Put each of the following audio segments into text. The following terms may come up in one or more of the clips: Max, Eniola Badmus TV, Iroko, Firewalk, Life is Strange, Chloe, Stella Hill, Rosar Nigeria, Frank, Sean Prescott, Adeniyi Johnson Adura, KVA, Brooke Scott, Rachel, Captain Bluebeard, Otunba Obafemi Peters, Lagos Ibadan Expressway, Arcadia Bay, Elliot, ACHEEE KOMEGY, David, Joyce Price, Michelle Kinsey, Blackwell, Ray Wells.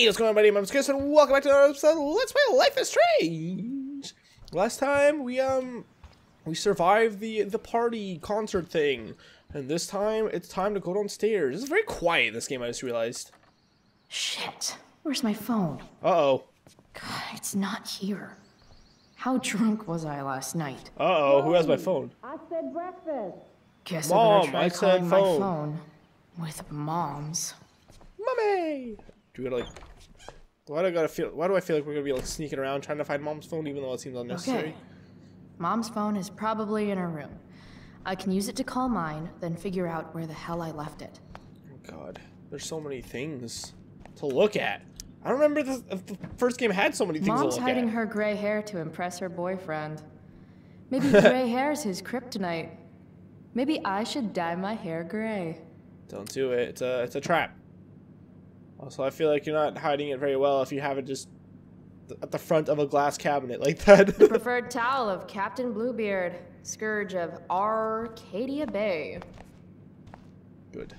Hey, what's going on, buddy? My name's Chris, and welcome back to another episode of Let's Play Life is Strange! Last time, we survived the party concert thing, and this time, it's time to go downstairs. It's very quiet, this game, I just realized. Shit, where's my phone? Uh-oh. God, it's not here. How drunk was I last night? Uh-oh, who has my phone? I said breakfast. Guess Mom, I better try calling my phone. With Mom's. Mommy! Do we gotta like? Why do I feel like we're gonna be like sneaking around trying to find Mom's phone, even though it seems unnecessary? Okay. Mom's phone is probably in her room. I can use it to call mine, then figure out where the hell I left it. Oh God, there's so many things to look at. I don't remember the first game had so many things to look at. Mom's hiding her gray hair to impress her boyfriend. Maybe gray hair's his kryptonite. Maybe I should dye my hair gray. Don't do it. It's a trap. Also, I feel like you're not hiding it very well if you have it just at the front of a glass cabinet like that. The preferred towel of Captain Bluebeard, scourge of Arcadia Bay. Good.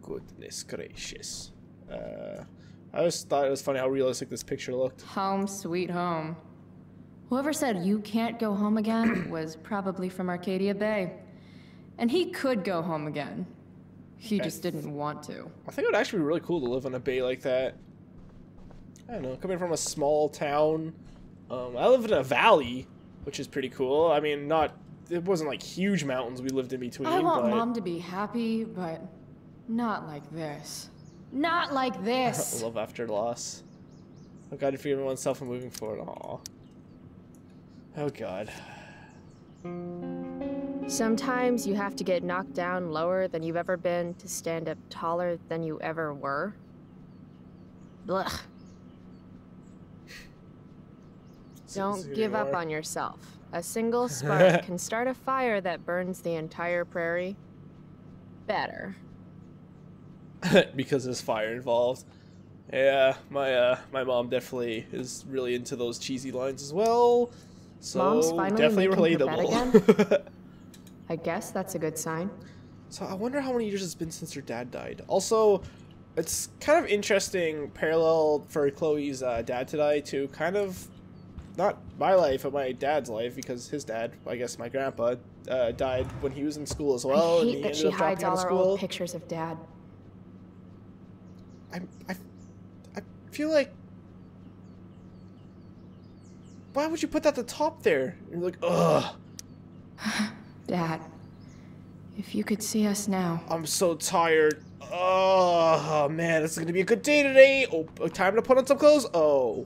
Goodness gracious. I always thought it was funny how realistic this picture looked. Home sweet home. Whoever said you can't go home again was probably from Arcadia Bay. And he could go home again. He just didn't want to. I think it would actually be really cool to live on a bay like that. I don't know, coming from a small town. I lived in a valley, which is pretty cool. I mean, it wasn't like huge mountains we lived in between. I want Mom to be happy, but not like this. Not like this! Love after loss. Oh God, you forgive oneself and moving forward. Aw. Oh God. Sometimes you have to get knocked down lower than you've ever been to stand up taller than you ever were. Blech. Don't give up on yourself. A single spark can start a fire that burns the entire prairie. Better. Because there's fire involved. Yeah, my mom definitely is really into those cheesy lines as well. So Mom's finally definitely relatable. I guess that's a good sign. So I wonder how many years it's been since her dad died. Also, it's kind of interesting parallel for Chloe's dad to die to kind of, not my life, but my dad's life, because his dad, I guess my grandpa, died when he was in school as well. I hate that she hides all her old pictures of dad. I feel like, why would you put that at the top there? You're like, ugh. Dad, if you could see us now. I'm so tired. Oh, man, it's going to be a good day today. Oh, time to put on some clothes. Oh,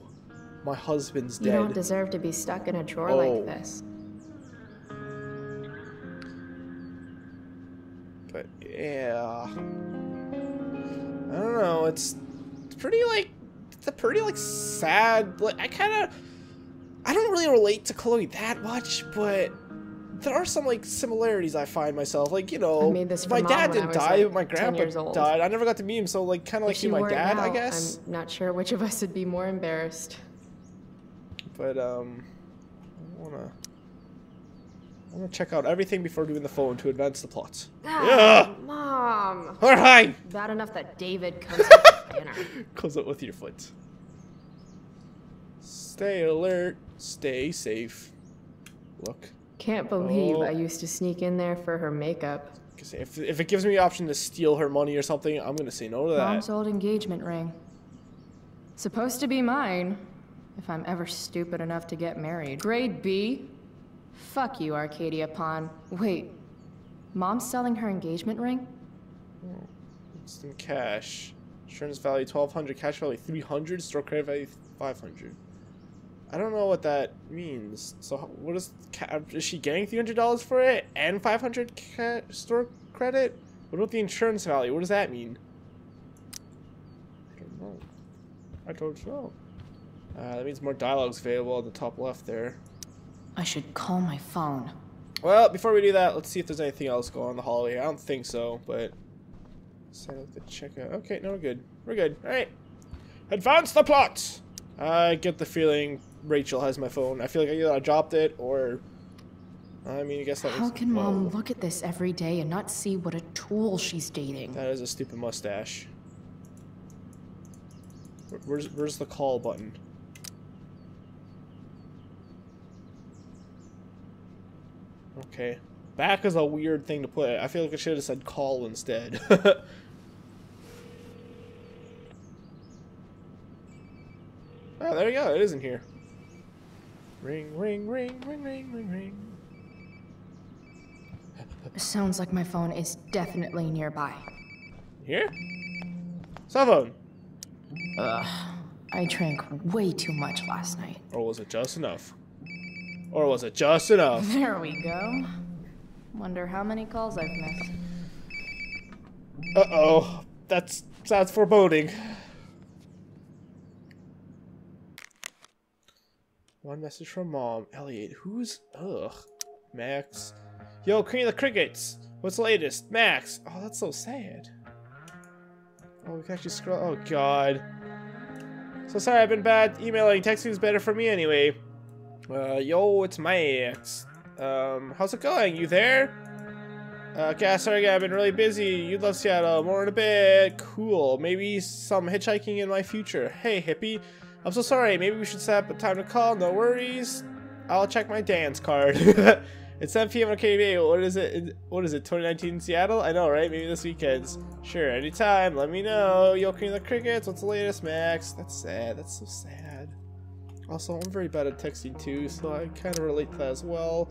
my husband's dead. You don't deserve to be stuck in a drawer like this. But, yeah. I don't know. It's pretty, like, sad. Like, I don't really relate to Chloe that much, but there are some like similarities I find myself, like, you know, my dad didn't die, but my grandpa died. I never got to meet him, so like kind of like my dad, I guess. I'm not sure which of us would be more embarrassed. But I wanna check out everything before doing the phone to advance the plot. Yeah, Mom. All right. Bad enough that David comes up with dinner. Close it with your foot. Stay alert. Stay safe. Look. Can't believe I used to sneak in there for her makeup. If it gives me the option to steal her money or something, I'm gonna say no to that. Mom's old engagement ring. Supposed to be mine, if I'm ever stupid enough to get married. Grade B? Fuck you, Arcadia Pawn. Wait, Mom's selling her engagement ring? Some cash. Insurance value 1,200, cash value 300, store credit value 500. I don't know what that means. So what is she getting $300 for it and 500 store credit? What about the insurance value? What does that mean? I don't know. I don't know. That means more dialogues available at the top left there. I should call my phone. Well, before we do that, let's see if there's anything else going on in the hallway. I don't think so, but sign up to check out. Okay, no, we're good. We're good. All right. Advance the plot. I get the feeling Rachel has my phone. I feel like either I dropped it or, I mean, I guess that was... How can Mom look at this every day and not see what a tool she's dating? That is a stupid mustache. Where's the call button? Okay. Back is a weird thing to put. I feel like I should have said call instead. Oh, there you go. It is in here. Ring, ring, ring, ring, ring, ring, ring. Sounds like my phone is definitely nearby. Here? Cell phone. Ugh. I drank way too much last night. Or was it just enough? Or was it just enough? There we go. Wonder how many calls I've missed. Uh-oh. That sounds foreboding. One message from Mom. Elliot, who's... Ugh. Max. Yo, Queen of the Crickets! What's the latest? Max! Oh, that's so sad. Oh, we can actually scroll... Oh, God. So sorry, I've been bad emailing. Texting's better for me anyway. Yo, it's Max. How's it going? You there? Okay, sorry, guy. I've been really busy. You'd love Seattle. More in a bit. Cool. Maybe some hitchhiking in my future. Hey, hippie. I'm so sorry. Maybe we should set up a time to call. No worries. I'll check my dance card. It's 7 p.m. on KVA. What is it? What is it? 2019 in Seattle? I know, right? Maybe this weekend's. Sure, anytime. Let me know. Yo, Queen of the Crickets. What's the latest, Max? That's sad. That's so sad. Also, I'm very bad at texting too, so I kind of relate to that as well.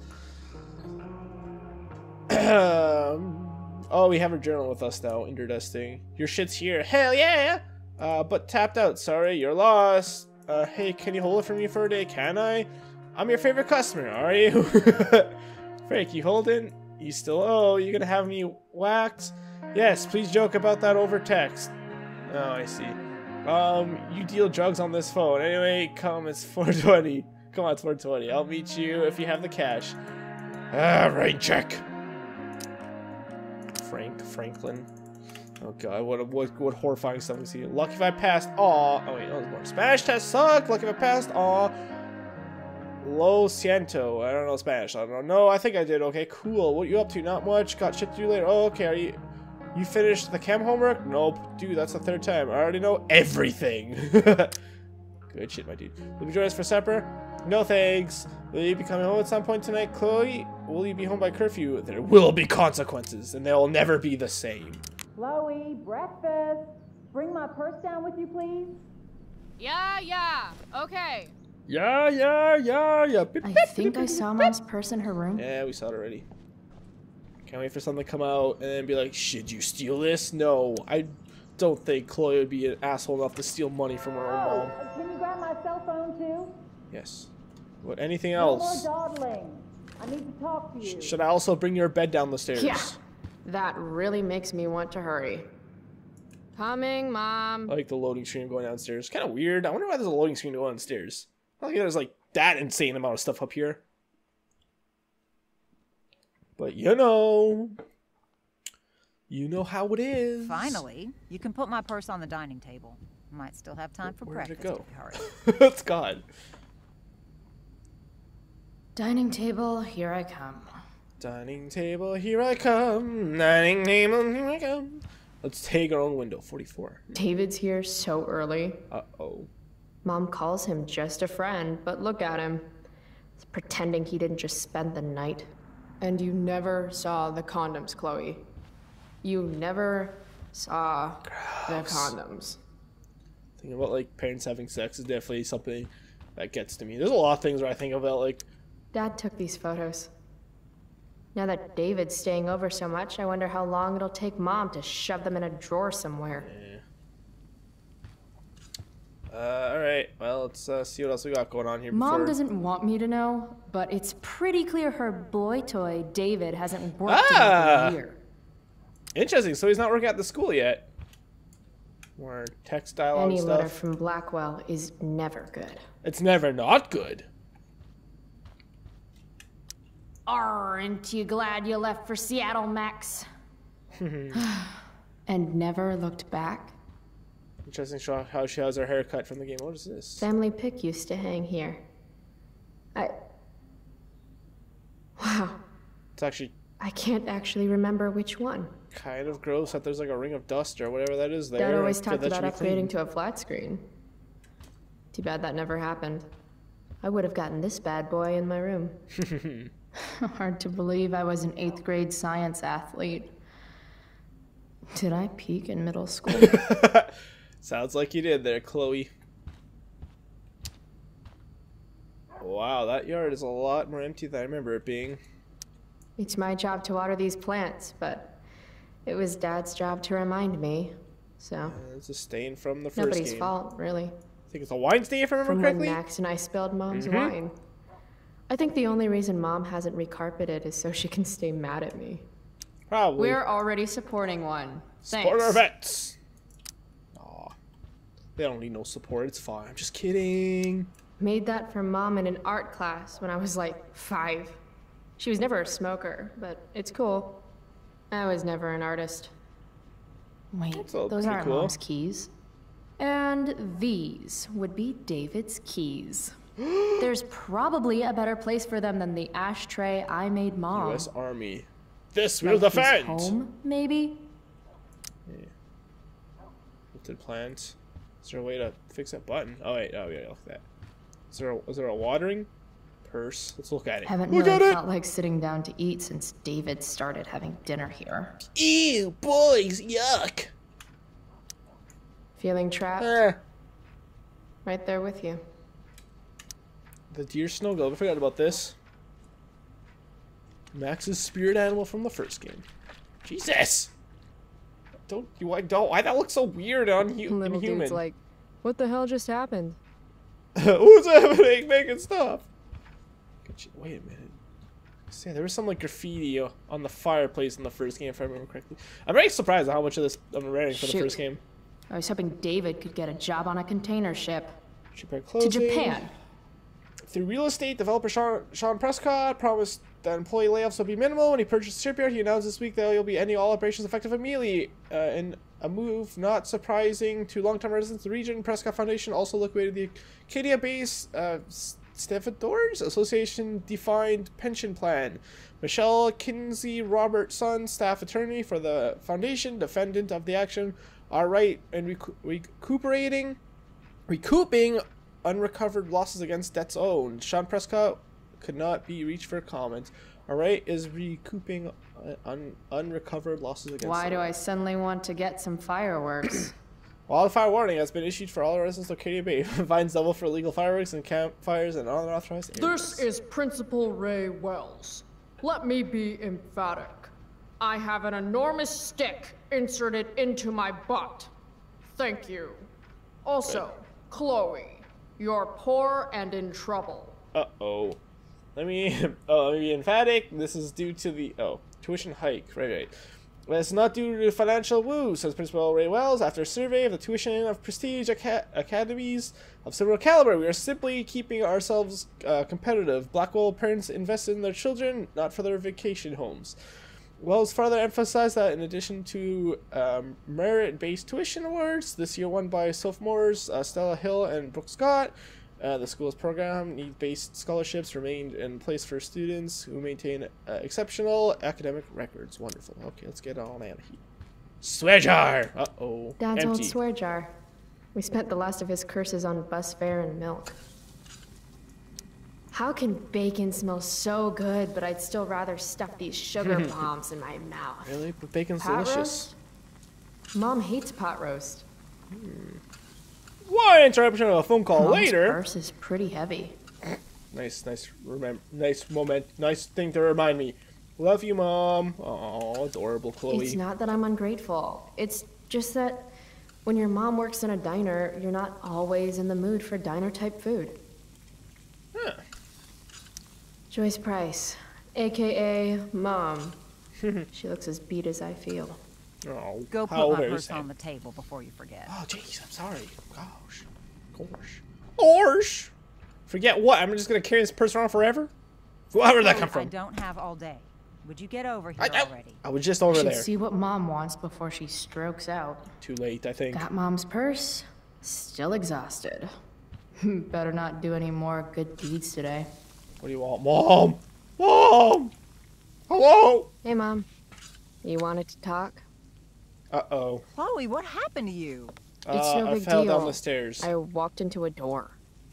Oh, we have a journal with us now. Interdusting. Your shit's here. Hell yeah! But tapped out. Sorry, you're lost. Hey, can you hold it for me for a day? Can I? I'm your favorite customer, are you? Frank, you holding? You still owe? You gonna have me whacked? Yes, please joke about that over text. Oh, I see. You deal drugs on this phone. Anyway, come, it's 420. Come on, it's 420. I'll meet you if you have the cash. Alright, check. Franklin. Oh god, what horrifying stuff we see. Lucky if I passed, aw. Oh wait, that was more. Spanish test suck. Lucky if I passed, aw. Lo siento. I don't know Spanish. I don't know. I think I did. Okay, cool. What are you up to? Not much. Got shit to do later. Oh, okay. Are you finished the chem homework? Nope. Dude, that's the third time. I already know everything. Good shit, my dude. Will you join us for supper? No thanks. Will you be coming home at some point tonight, Chloe? Will you be home by curfew? There will be consequences, and they'll never be the same. Chloe, breakfast. Bring my purse down with you, please. Yeah, yeah. Okay. Yeah, yeah, yeah, yeah. I think I saw Mom's purse in her room. Yeah, we saw it already. Can't wait for something to come out and then be like, should you steal this? No, I don't think Chloe would be an asshole enough to steal money from her own mom. Can you grab my cell phone too? Yes. What? Anything else? No more dawdling. I need to talk to you. Should I also bring your bed down the stairs? Yeah. That really makes me want to hurry. Coming, Mom. I like the loading screen going downstairs. Kind of weird. I wonder why there's a loading screen going downstairs. I don't think there's like that insane amount of stuff up here. But you know how it is. Finally, you can put my purse on the dining table. Might still have time for breakfast. Where did it go? It's gone. Dining table, here I come. Dining table, here I come. Dining table, here I come. Let's take our own window, 44. David's here so early. Uh-oh. Mom calls him just a friend, but look at him. He's pretending he didn't just spend the night. And you never saw the condoms, Chloe. You never saw the condoms. Thinking about, like, parents having sex is definitely something that gets to me. There's a lot of things where I think about, like... Dad took these photos. Now that David's staying over so much, I wonder how long it'll take Mom to shove them in a drawer somewhere. Yeah. Alright, well, let's see what else we got going on here. Mom doesn't want me to know, but it's pretty clear her boy toy, David, hasn't worked in a year. Interesting, so he's not working at the school yet. More textile stuff. Any letter from Blackwell is never good. It's never not good. Aren't you glad you left for Seattle, Max? And never looked back? Interesting how she has her haircut from the game. What is this? Family pic used to hang here. Wow. It's actually... I can't actually remember which one. Kind of gross that there's like a ring of dust or whatever that is there. Dad always talked about upgrading to a flat screen. Too bad that never happened. I would have gotten this bad boy in my room. Hard to believe I was an 8th grade science athlete. Did I peak in middle school? Sounds like you did there, Chloe. Wow, that yard is a lot more empty than I remember it being. It's my job to water these plants, but it was Dad's job to remind me, so... it's a stain from the first Nobody's game. Fault, really. I think it's a wine stain, if I remember correctly? When Max and I spilled Mom's wine. I think the only reason Mom hasn't recarpeted is so she can stay mad at me. Probably. We're already supporting one. Thanks. Support our vets! Aw. They don't need no support, it's fine. I'm just kidding. Made that for Mom in an art class when I was like 5. She was never a smoker, but it's cool. I was never an artist. Wait, those aren't cool. Mom's keys. And these would be David's keys. There's probably a better place for them than the ashtray I made Mom. U.S. Army. This will defend! Home, maybe? Yeah. Wilted plant. Is there a way to fix that button? Oh, wait. Oh, yeah, look at that. Is there a watering purse? Let's look at it. Haven't really felt like sitting down to eat since David started having dinner here. Ew, boys, yuck. Feeling trapped? Right there with you. The deer snow globe. I forgot about this. Max's spirit animal from the first game. Jesus! Why that looks so weird on human? Little dude's like, what the hell just happened? What's happening? Making stuff. Wait a minute. See, there was some like graffiti on the fireplace in the first game, if I remember correctly. I'm very surprised at how much of this I'm wearing for the first game. I was hoping David could get a job on a container ship. To Japan. Through real estate developer Sean Prescott promised that employee layoffs would be minimal when he purchased the shipyard. He announced this week that he'll be ending all operations effective immediately. In a move not surprising to long-term residents of the region, Prescott Foundation also liquidated the Arcadia Bay Stevedores Association-defined pension plan. Michelle Kinsey, Robertson, staff attorney for the foundation, defendant of the action, are right in recouping unrecovered losses against debts owed. Sean Prescott could not be reached for comment. All right, is recouping unrecovered losses against. Why do I suddenly want to get some fireworks? Wildfire warning has been issued for all residents of Arcadia Bay. Fines double for illegal fireworks and campfires and unauthorized. This is Principal Ray Wells. Let me be emphatic. I have an enormous stick inserted into my butt. Thank you. Also, Chloe, you're poor and in trouble. Uh-oh. Let me be emphatic. This is due to the tuition hike. Right. It's not due to financial woo, says Principal Ray Wells. After a survey of the tuition of prestige academies of several caliber, we are simply keeping ourselves competitive. Blackwell parents invest in their children, not for their vacation homes. Wells further emphasized that in addition to merit-based tuition awards, this year won by sophomores Stella Hill and Brooke Scott, the school's program need-based scholarships remained in place for students who maintain exceptional academic records. Wonderful. Okay, let's get on out of here. Swear jar. Uh-oh. Dad's old swear jar. We spent the last of his curses on bus fare and milk. How can bacon smell so good, but I'd still rather stuff these sugar bombs in my mouth? Really? But bacon's delicious. Mom hates pot roast. What interruption of a phone call later? Mom's purse is pretty heavy. Nice thing to remind me. Love you, Mom. Oh, adorable Chloe. It's not that I'm ungrateful. It's just that when your mom works in a diner, you're not always in the mood for diner-type food. Huh. Joyce Price, a.k.a. Mom. She looks as beat as I feel. Oh, go put my purse on the table before you forget. Oh, jeez, I'm sorry. Gosh. Forget what? I'm just going to carry this purse around forever? Where'd that come from? I don't have all day. Would you get over here already? I was just over there. See what Mom wants before she strokes out. Too late, I think. Got Mom's purse. Still exhausted. Better not do any more good deeds today. What do you want, Mom? Mom! Hello? Hey, Mom. You wanted to talk? Uh-oh. Chloe, what happened to you? It's no big deal. I fell down the stairs. I walked into a door.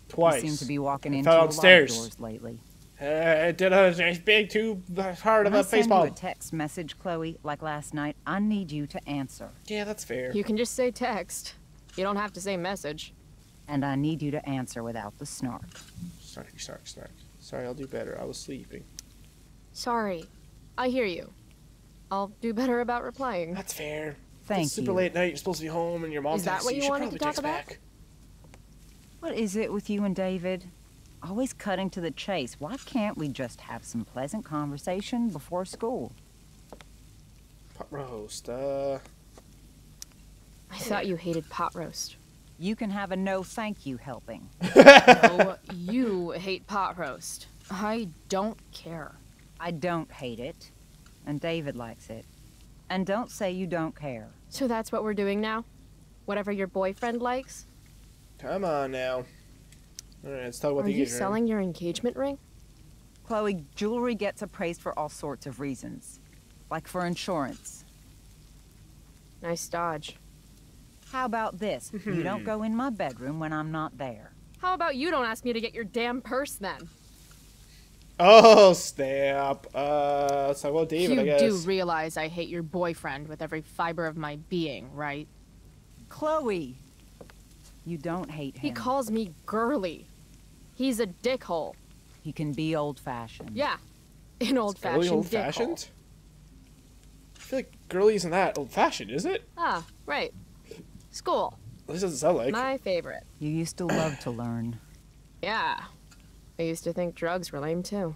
Twice. You seem to be walking into a lot of doors lately. Did I big too hard of a baseball? I send you a text message, Chloe, like last night. I need you to answer. Yeah, that's fair. You can just say text. You don't have to say message. And I need you to answer without the snark. Snark. Sorry, I'll do better. I was sleeping. Sorry. I hear you. I'll do better about replying. That's fair. Thank you. It's super late at night. You're supposed to be home and your mom's texting. Is that what you wanted to talk about? What is it with you and David? Always cutting to the chase. Why can't we just have some pleasant conversation before school? Pot roast, I thought you hated pot roast. You can have a no thank you helping. No, you hate pot roast. I don't care. I don't hate it. And David likes it. And don't say you don't care. So that's what we're doing now? Whatever your boyfriend likes? Come on now. Alright, let's talk about the engagement ring. Are you selling your engagement ring? Chloe, jewelry gets appraised for all sorts of reasons. Like for insurance. Nice dodge. How about this? You don't go in my bedroom when I'm not there. How about you don't ask me to get your damn purse then? Oh, snap. So well, David, I guess. You do realize I hate your boyfriend with every fiber of my being, right? Chloe, you don't hate him. He calls me girly. He's a dickhole. He can be old-fashioned. Yeah, an old-fashioned dickhole. Old-fashioned? I feel like girly isn't that old-fashioned, is it? Ah, right. School. This doesn't sound like my favorite. You used to love to learn. Yeah. I used to think drugs were lame too.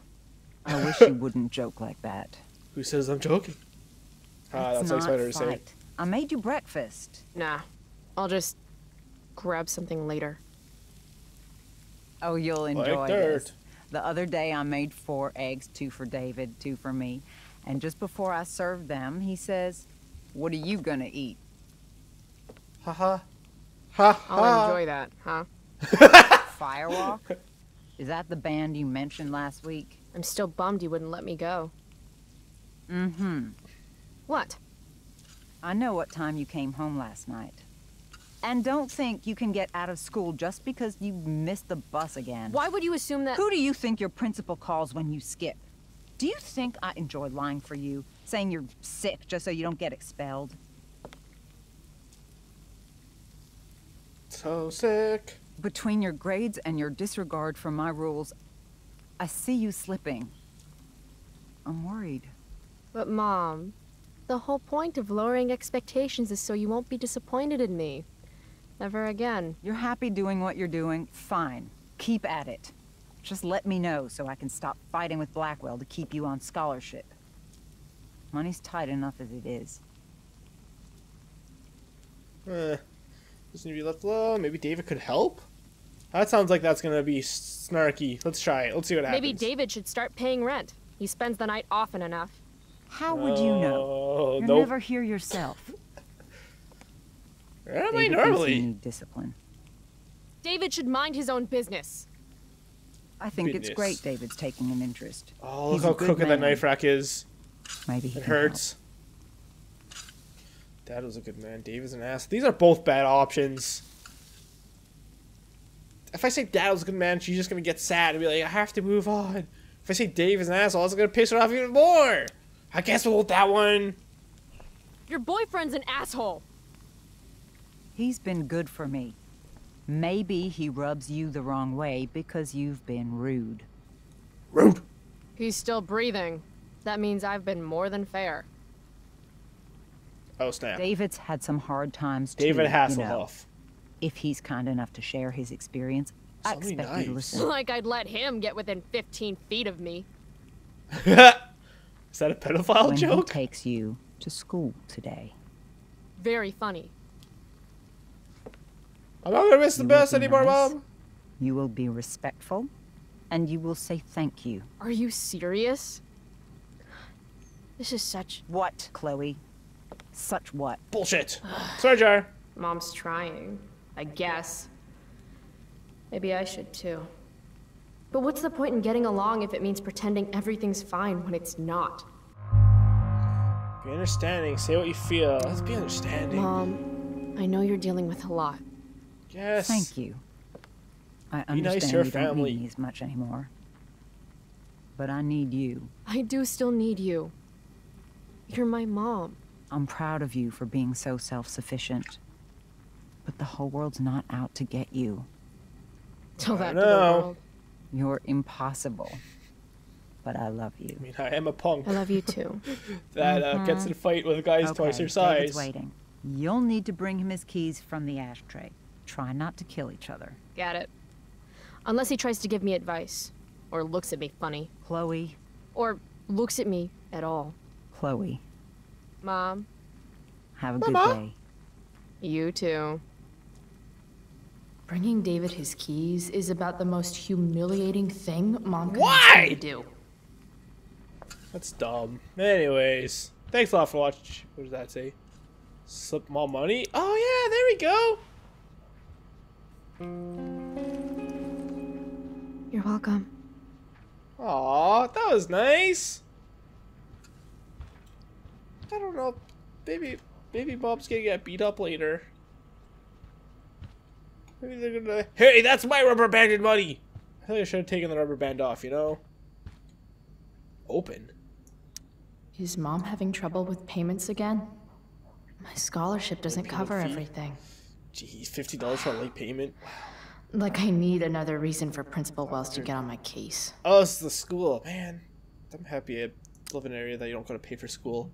I wish you wouldn't joke like that. Who says I'm joking? That's much better to say. I made you breakfast. Nah. I'll just grab something later. Oh, you'll enjoy this. The other day I made 4 eggs, 2 for David, 2 for me. And just before I served them, he says, "What are you gonna eat?" Ha ha. Ha ha. I'll enjoy that, huh? Firewalk? Is that the band you mentioned last week? I'm still bummed you wouldn't let me go. Mm-hmm. What? I know what time you came home last night. And don't think you can get out of school just because you missed the bus again. Why would you assume that? Who do you think your principal calls when you skip? Do you think I enjoy lying for you, saying you're sick just so you don't get expelled? So sick. Between your grades and your disregard for my rules, I see you slipping. I'm worried. But Mom, the whole point of lowering expectations is so you won't be disappointed in me. Never again. You're happy doing what you're doing? Fine. Keep at it. Just let me know so I can stop fighting with Blackwell to keep you on scholarship. Money's tight enough as it is. Just need to be left alone. Maybe David could help? That sounds like that's gonna be snarky. Let's try it. Let's see what happens. Maybe David should start paying rent. He spends the night often enough. How would you know? You're never here yourself. Where am I normally? You need discipline. David should mind his own business. I think it's great David's taking an interest. Oh, look how crooked that knife rack is. Maybe it hurts. Dad was a good man. David's an ass. These are both bad options. If I say Dad was a good man, she's just gonna get sad and be like, I have to move on. If I say Dave is an asshole, I was gonna piss her off even more. I guess we'll hold that one. Your boyfriend's an asshole. He's been good for me. Maybe he rubs you the wrong way because you've been rude. Rude? He's still breathing. That means I've been more than fair. Oh, snap. David's had some hard times too. David Hasselhoff. You know, if he's kind enough to share his experience, I expect you to listen. Like I'd let him get within 15 feet of me. Is that a pedophile joke? He takes you to school today. Very funny. I'm not gonna miss the bus anymore, Mom. You will be respectful, and you will say thank you. Are you serious? This is such what, Chloe? Such what? Bullshit. Sorry, Jar. Mom's trying, I guess. Maybe I should too. But what's the point in getting along if it means pretending everything's fine when it's not? Be understanding. Say what you feel. Let's be understanding. Mom, I know you're dealing with a lot. Yes. Thank you. I understand you don't need me as much anymore. But I need you. I do still need you. You're my mom. I'm proud of you for being so self-sufficient. But the whole world's not out to get you. Tell that to the world. You're impossible. But I love you. I mean, I am a punk. I love you too. That gets in a fight with guys twice her size. David's waiting. You'll need to bring him his keys from the ashtray. Try not to kill each other. Got it. Unless he tries to give me advice. Or looks at me funny. Chloe. Or looks at me at all. Chloe. Mom. Have a good day. You too. Bringing David his keys is about the most humiliating thing Mom could do. That's dumb. Anyways, thanks a lot for watching. What does that say? Slip more money? Oh yeah, there we go. You're welcome. Aw, that was nice. I don't know. Maybe Bob's gonna get beat up later. Maybe they're gonna. Hey, that's my rubber banded money. I think I should have taken the rubber band off. You know. Open. Is Mom having trouble with payments again? My scholarship doesn't cover everything. Geez, $50 for a late payment. Wow. Like I need another reason for Principal Wells to get on my case. Oh, it's the school, man. I'm happy I live in an area that you don't gotta pay for school.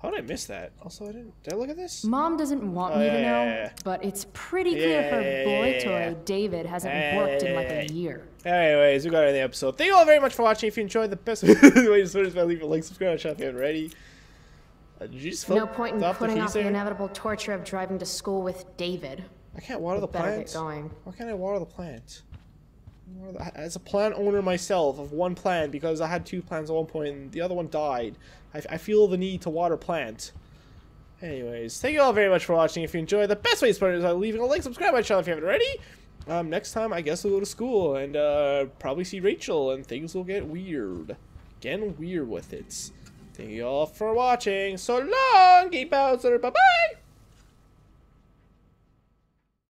How did I miss that? Also, did I look at this? Mom doesn't want me to know, but it's pretty clear her boy toy, David, hasn't worked in like a year. Anyways, we got into the episode. Thank you all very much for watching. If you enjoyed the best way to sort is by leaving a like, subscribe, if you haven't already. Did you just no point in putting off the inevitable torture of driving to school with David. I can't water the plants. Why can't I water the plants? As a plant owner myself of one plant, because I had two plants at one point and the other one died, I feel the need to water plants. Anyways, thank you all very much for watching. If you enjoyed, the best way to support it is by leaving a like, subscribe to my channel if you haven't already. Next time, I guess we'll go to school and probably see Rachel and things will get weird. Getting weird with it. Thank you all for watching. So long, geek bouncer. Bye-bye.